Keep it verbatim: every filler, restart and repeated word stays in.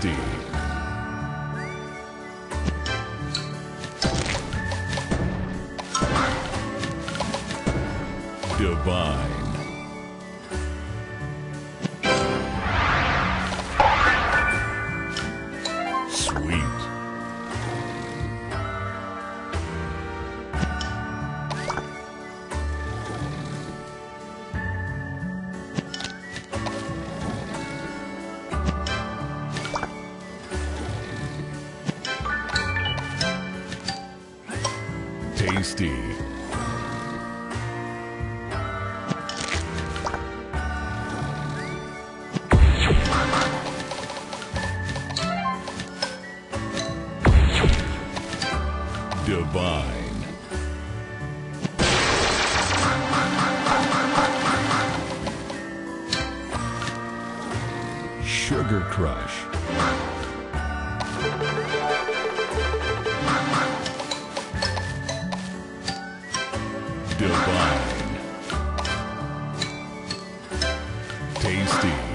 tasty. Divine. Sweet. Tasty. Divine. Sugar Crush. Divine. Tasty.